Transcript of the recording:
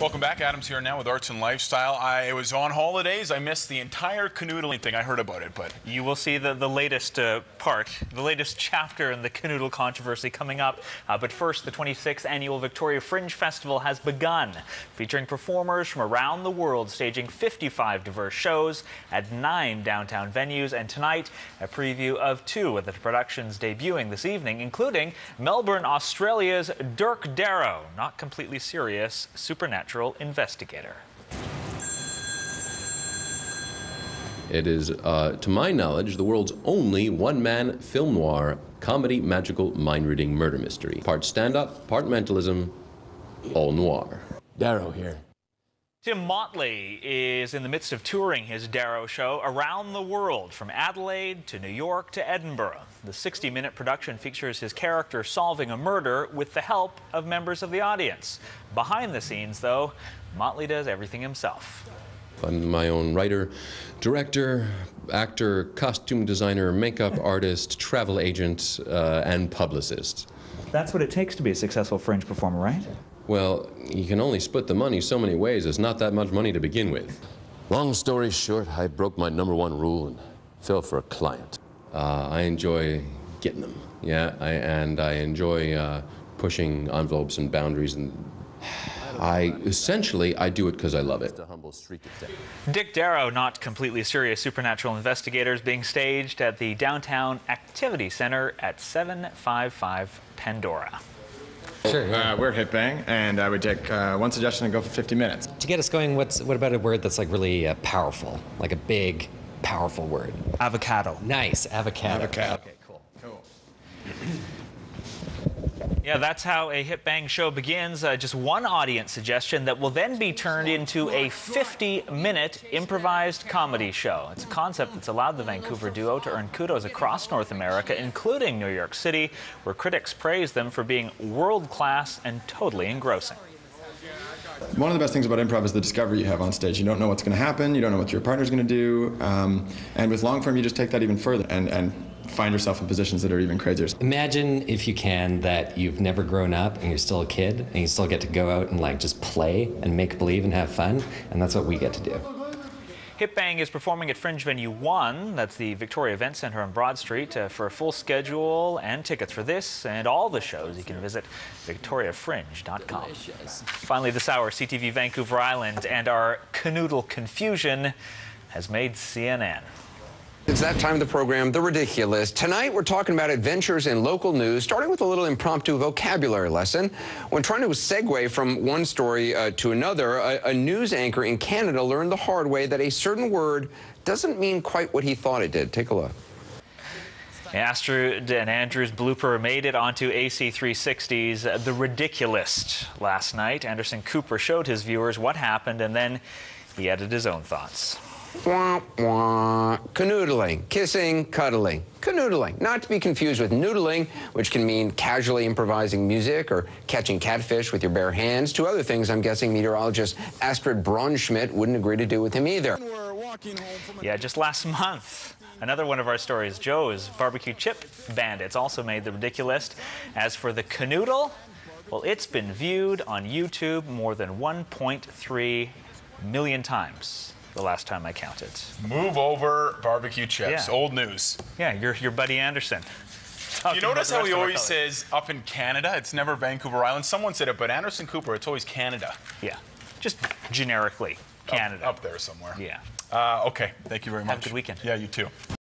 Welcome back. Adam's here now with Arts and Lifestyle. I was on holidays. I missed the entire canoodling thing. I heard about it, but... You will see the latest part, the latest chapter in the canoodle controversy coming up. But first, the 26th annual Victoria Fringe Festival has begun, featuring performers from around the world staging 55 diverse shows at 9 downtown venues. And tonight, a preview of 2 of the productions debuting this evening, including Melbourne, Australia's Dirk Darrow, not completely serious, supernatural investigator. It is, to my knowledge, the world's only one-man film noir comedy magical mind-reading murder mystery. Part stand-up, part mentalism, all noir. Darrow here. Tim Motley is in the midst of touring his Darrow show around the world, from Adelaide to New York to Edinburgh. The 60-minute production features his character solving a murder with the help of members of the audience. Behind the scenes, though, Motley does everything himself. I'm my own writer, director, actor, costume designer, makeup artist, travel agent, and publicist. That's what it takes to be a successful fringe performer, right? Well, you can only split the money so many ways. It's not that much money to begin with. Long story short, I broke my #1 rule and fell for a client. I enjoy getting them, yeah, and I enjoy pushing envelopes and boundaries, and essentially I do it because I love it. Dirk Darrow, not completely serious, supernatural investigators, being staged at the Downtown Activity Center at 755 Pandora. Sure. We're Hip.Bang, and I would take one suggestion and go for 50 minutes. To get us going, what about a word that's like really powerful, like a big, powerful word? Avocado. Nice, avocado. Avocado. Okay, cool. Yeah, that's how a Hip.Bang show begins. Just one audience suggestion that will then be turned into a 50-minute improvised comedy show. It's a concept that's allowed the Vancouver duo to earn kudos across North America, including New York City, where critics praise them for being world-class and totally engrossing. One of the best things about improv is the discovery you have on stage. You don't know what's going to happen, you don't know what your partner's going to do, and with long form you just take that even further and find yourself in positions that are even crazier. Imagine, if you can, that you've never grown up and you're still a kid and you still get to go out and like just play and make believe and have fun, and that's what we get to do. Hip.Bang is performing at Fringe Venue 1, that's the Victoria Event Centre on Broad Street. For a full schedule and tickets for this and all the shows, you can visit victoriafringe.com. Finally this hour, CTV Vancouver Island, and our canoodle confusion has made CNN. It's that time of the program, The Ridiculous. Tonight, we're talking about adventures in local news, starting with a little impromptu vocabulary lesson. When trying to segue from one story to another, a news anchor in Canada learned the hard way that a certain word doesn't mean quite what he thought it did. Take a look. Astrid and Andrew's blooper made it onto AC360's The Ridiculous last night. Anderson Cooper showed his viewers what happened, and then he added his own thoughts. Wah, wah. Canoodling, kissing, cuddling. Canoodling, not to be confused with noodling, which can mean casually improvising music or catching catfish with your bare hands. Two other things I'm guessing meteorologist Astrid Braunschmidt wouldn't agree to do with him either. Yeah, just last month, another one of our stories, Joe's barbecue chip bandits, also made The Ridiculous. As for the canoodle, well, it's been viewed on YouTube more than 1.3 million times. The last time I counted. Move over barbecue chips. Yeah. Old news. Yeah, your buddy Anderson. You notice how he always says up in Canada? It's never Vancouver Island. Someone said it, but Anderson Cooper, it's always Canada. Yeah, just generically, Canada. Up there somewhere. Yeah. Okay, thank you very much. Have a good weekend. Yeah, you too.